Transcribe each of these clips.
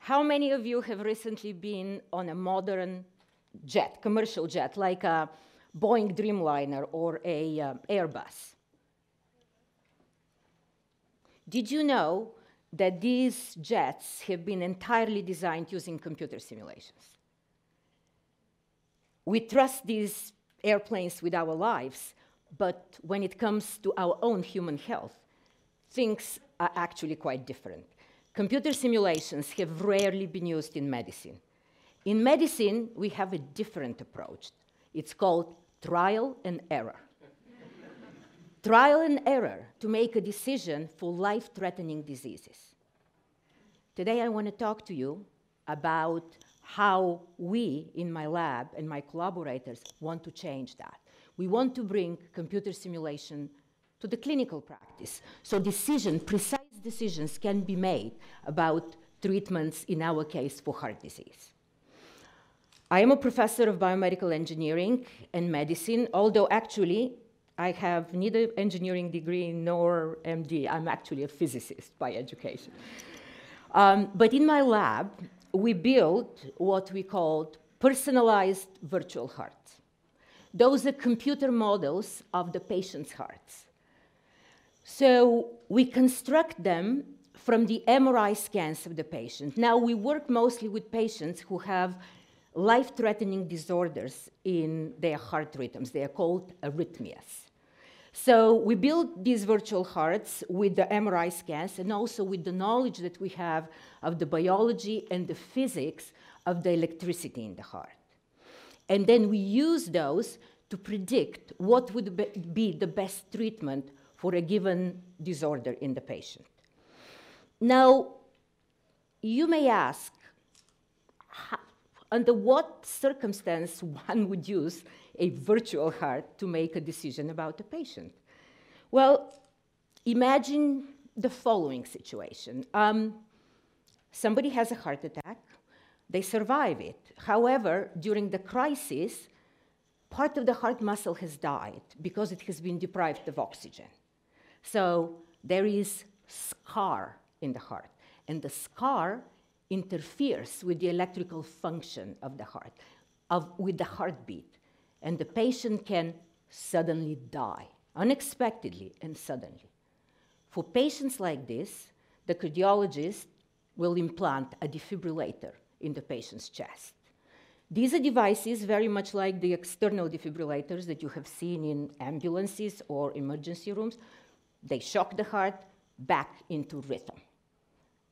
How many of you have recently been on a modern jet, commercial jet, like a Boeing Dreamliner or a Airbus? Did you know that these jets have been entirely designed using computer simulations? We trust these airplanes with our lives, but when it comes to our own human health, things are actually quite different. Computer simulations have rarely been used in medicine. In medicine, we have a different approach. It's called trial and error. Trial and error to make a decision for life-threatening diseases. Today, I want to talk to you about how we in my lab and my collaborators want to change that. We want to bring computer simulation to the clinical practice, so precise decisions can be made about treatments, in our case, for heart disease. I am a professor of biomedical engineering and medicine, although actually I have neither engineering degree nor MD. I'm actually a physicist by education. But in my lab, we built what we called personalized virtual hearts. Those are computer models of the patient's hearts. So we construct them from the MRI scans of the patient. Now, we work mostly with patients who have life-threatening disorders in their heart rhythms. They are called arrhythmias. So we build these virtual hearts with the MRI scans and also with the knowledge that we have of the biology and the physics of the electricity in the heart. And then we use those to predict what would be the best treatment for a given disorder in the patient. Now, you may ask, under what circumstance one would use a virtual heart to make a decision about a patient? Well, imagine the following situation. Somebody has a heart attack. They survive it. However, during the crisis, part of the heart muscle has died because it has been deprived of oxygen. So there is scar in the heart, and the scar interferes with the electrical function of the heart, with the heartbeat, and the patient can suddenly die, unexpectedly and suddenly. For patients like this, the cardiologist will implant a defibrillator in the patient's chest. These are devices very much like the external defibrillators that you have seen in ambulances or emergency rooms. They shock the heart back into rhythm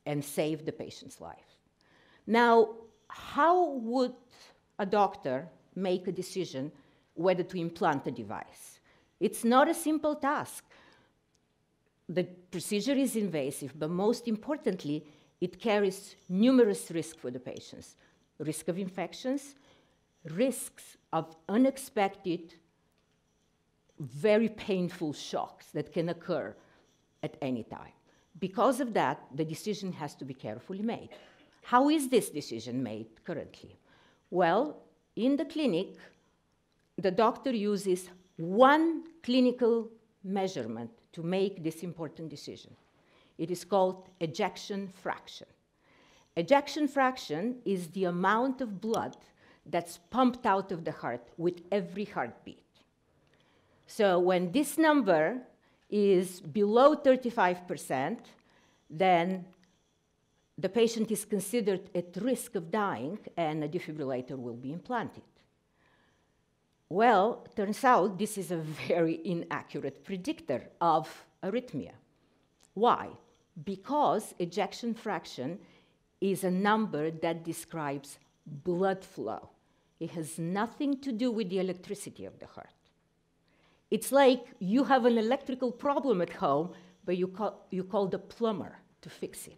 and save the patient's life. Now, how would a doctor make a decision whether to implant a device? It's not a simple task. The procedure is invasive, but most importantly, it carries numerous risks for the patients. Risk of infections, risks of unexpected, very painful shocks that can occur at any time. Because of that, the decision has to be carefully made. How is this decision made currently? Well, in the clinic, the doctor uses one clinical measurement to make this important decision. It is called ejection fraction. Ejection fraction is the amount of blood that's pumped out of the heart with every heartbeat. So when this number is below 35%, then the patient is considered at risk of dying and a defibrillator will be implanted. Well, turns out this is a very inaccurate predictor of arrhythmia. Why? Because ejection fraction is a number that describes blood flow. It has nothing to do with the electricity of the heart. It's like you have an electrical problem at home, but you call the plumber to fix it.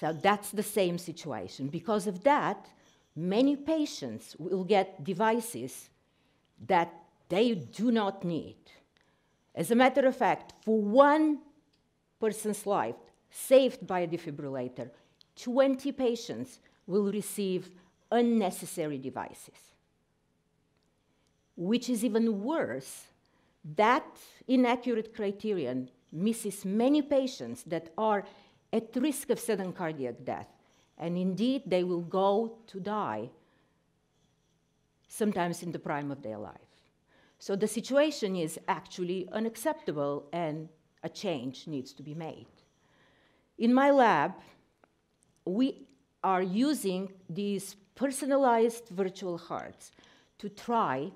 So that's the same situation. Because of that, many patients will get devices that they do not need. As a matter of fact, for one person's life saved by a defibrillator, 20 patients will receive unnecessary devices. Which is even worse That inaccurate criterion misses many patients that are at risk of sudden cardiac death, and indeed they will go to die sometimes in the prime of their life. So the situation is actually unacceptable and a change needs to be made. In my lab, we are using these personalized virtual hearts to try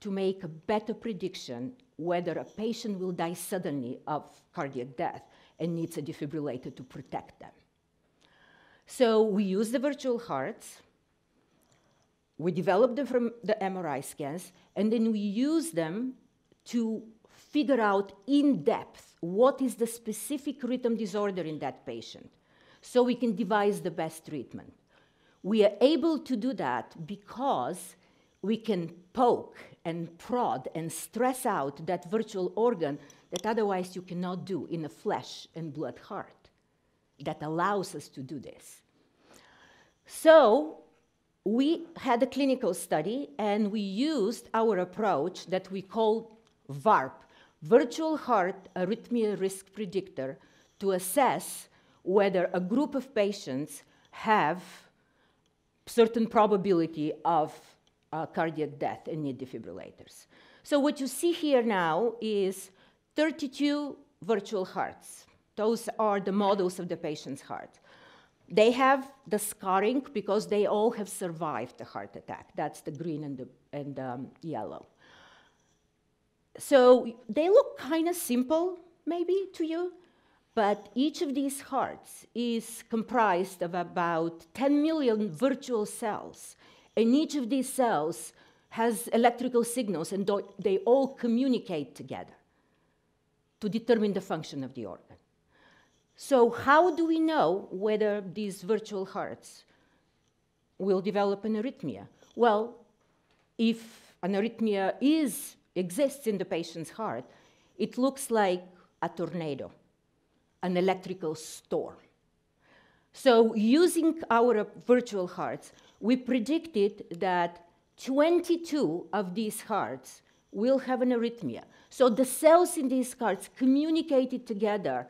to make a better prediction whether a patient will die suddenly of cardiac death and needs a defibrillator to protect them. So we use the virtual hearts, we develop them from the MRI scans, and then we use them to figure out in depth what is the specific rhythm disorder in that patient, so we can devise the best treatment. We are able to do that because we can poke and prod and stress out that virtual organ that otherwise you cannot do in a flesh and blood heart. That allows us to do this. So we had a clinical study and we used our approach that we call VARP, Virtual Heart Arrhythmia Risk Predictor, to assess whether a group of patients have certain probability of cardiac death and need defibrillators. So what you see here now is 32 virtual hearts. Those are the models of the patient's heart. They have the scarring because they all have survived the heart attack. That's the green and the yellow. So they look kind of simple, maybe, to you, but each of these hearts is comprised of about 10 million virtual cells. And each of these cells has electrical signals, and they all communicate together to determine the function of the organ. So how do we know whether these virtual hearts will develop an arrhythmia? Well, if an arrhythmia exists in the patient's heart, it looks like a tornado, an electrical storm. So using our virtual hearts, we predicted that 22 of these hearts will have an arrhythmia. So the cells in these hearts communicated together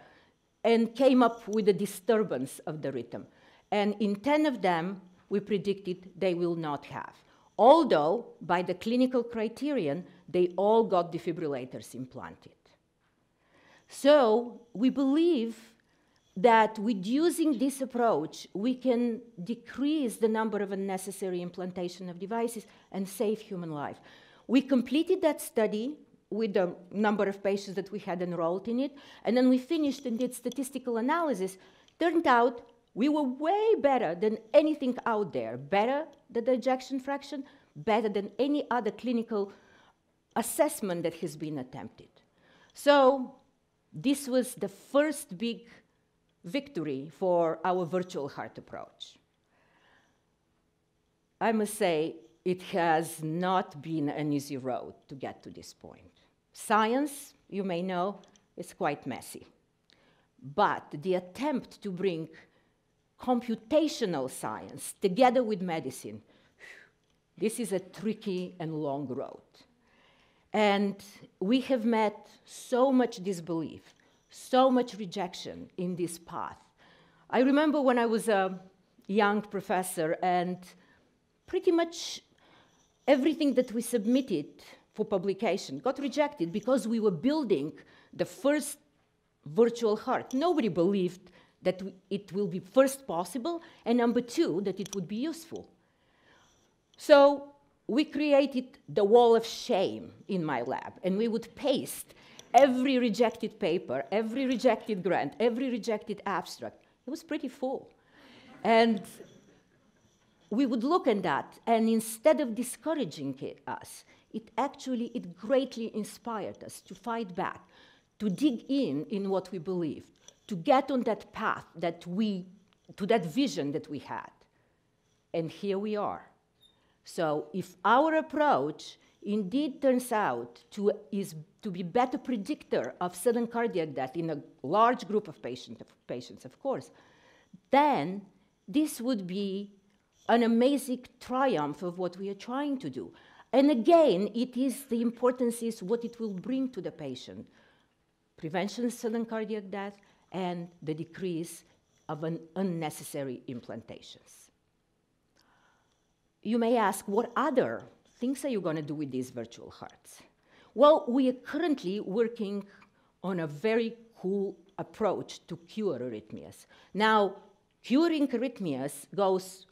and came up with a disturbance of the rhythm. And in 10 of them, we predicted they will not have. Although, by the clinical criterion, they all got defibrillators implanted. So we believe that with using this approach, we can decrease the number of unnecessary implantation of devices and save human life. We completed that study with the number of patients that we had enrolled in it, and then we finished and did statistical analysis. Turned out we were way better than anything out there, better than the ejection fraction, better than any other clinical assessment that has been attempted. So this was the first big victory for our virtual heart approach. I must say, it has not been an easy road to get to this point. Science, you may know, is quite messy. But the attempt to bring computational science together with medicine, this is a tricky and long road. And we have met so much disbelief, so much rejection in this path. I remember when I was a young professor, and pretty much everything that we submitted for publication got rejected because we were building the first virtual heart. Nobody believed that it will be first possible, and number two, that it would be useful. So we created the wall of shame in my lab, and we would paste every rejected paper, every rejected grant, every rejected abstract. It was pretty full. And we would look at that, and instead of discouraging us, it greatly inspired us to fight back, to dig in what we believed, to get on that path to that vision that we had. And here we are. So if our approach indeed turns out to be better predictor of sudden cardiac death in a large group of patients, of course, then this would be an amazing triumph of what we are trying to do. And again, it is the importance is what it will bring to the patient. Prevention of sudden cardiac death and the decrease of unnecessary implantations. You may ask, what other things are you going to do with these virtual hearts? Well, we are currently working on a very cool approach to cure arrhythmias. Now, curing arrhythmias goes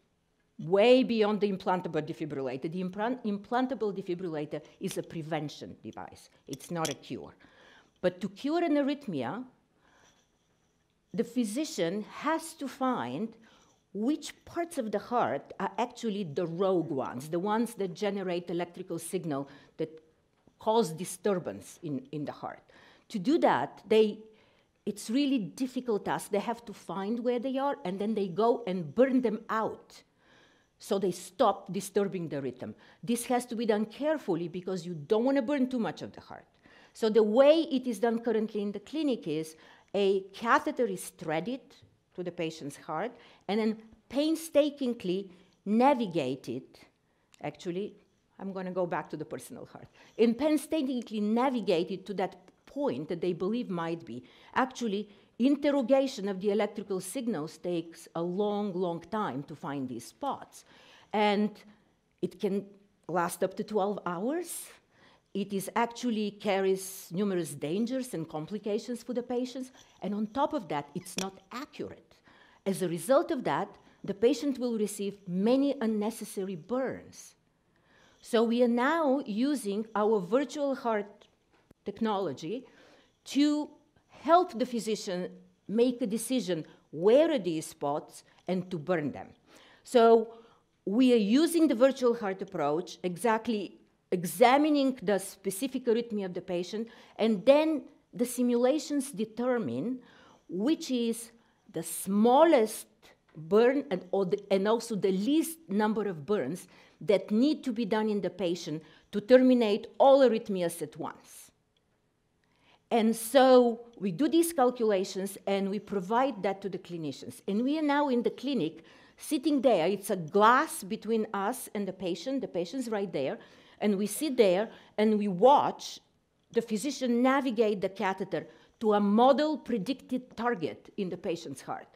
way beyond the implantable defibrillator. The implantable defibrillator is a prevention device. It's not a cure. But to cure an arrhythmia, the physician has to find which parts of the heart are actually the rogue ones, the ones that generate electrical signal that cause disturbance in the heart. To do that, it's really difficult task. They have to find where they are, and then they go and burn them out so they stop disturbing the rhythm. This has to be done carefully because you don't want to burn too much of the heart. So the way it is done currently in the clinic is a catheter is threaded to the patient's heart and then painstakingly navigated, actually, I'm going to go back to the personal heart, and painstakingly navigated to that point that they believe might be. Actually, interrogation of the electrical signals takes a long, long time to find these spots. And it can last up to 12 hours. It is actually carries numerous dangers and complications for the patients. And on top of that, it's not accurate. As a result of that, the patient will receive many unnecessary burns. So we are now using our virtual heart technology to help the physician make a decision where are these spots and to burn them. So we are using the virtual heart approach, exactly examining the specific arrhythmia of the patient, and then the simulations determine which is the smallest burn and also the least number of burns that need to be done in the patient to terminate all arrhythmias at once. And so we do these calculations and we provide that to the clinicians. And we are now in the clinic sitting there. It's a glass between us and the patient. The patient's right there. And we sit there and we watch the physician navigate the catheter to a model predicted target in the patient's heart.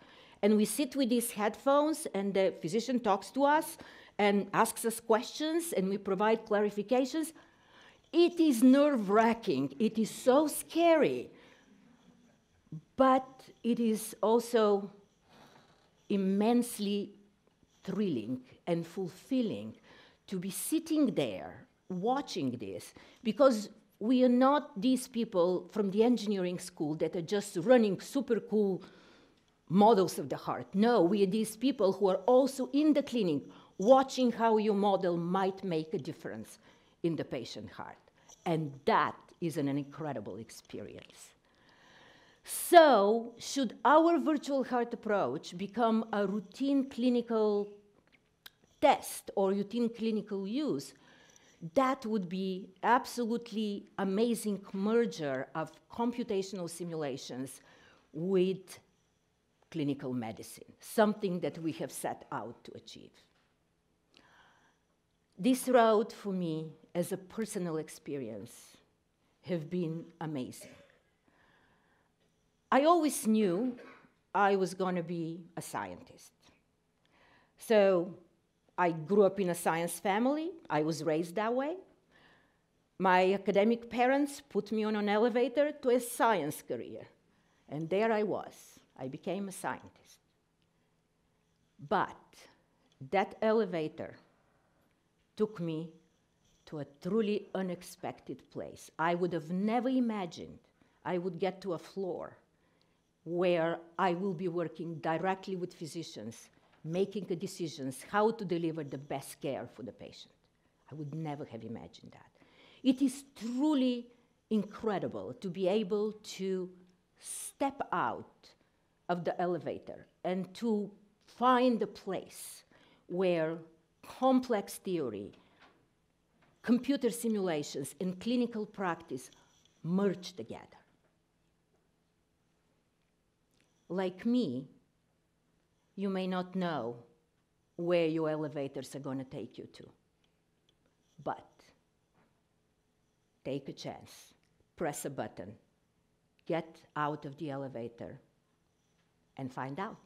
And we sit with these headphones and the physician talks to us and asks us questions and we provide clarifications. It is nerve-wracking. It is so scary. But it is also immensely thrilling and fulfilling to be sitting there watching this, because we are not these people from the engineering school that are just running super cool models of the heart. No, we are these people who are also in the clinic watching how your model might make a difference in the patient heart. And that is an incredible experience. So should our virtual heart approach become a routine clinical test or routine clinical use, that would be absolutely amazing merger of computational simulations with clinical medicine, something that we have set out to achieve. This road for me as a personal experience have been amazing. I always knew I was going to be a scientist. So I grew up in a science family. I was raised that way. My academic parents put me on an elevator to a science career. And there I was. I became a scientist. But that elevator took me to a truly unexpected place. I would have never imagined I would get to a floor where I will be working directly with physicians, making the decisions how to deliver the best care for the patient. I would never have imagined that. It is truly incredible to be able to step out of the elevator and to find a place where complex theory, computer simulations, and clinical practice merge together. Like me, you may not know where your elevators are going to take you to, but Take a chance. Press a button. Get out of the elevator and find out.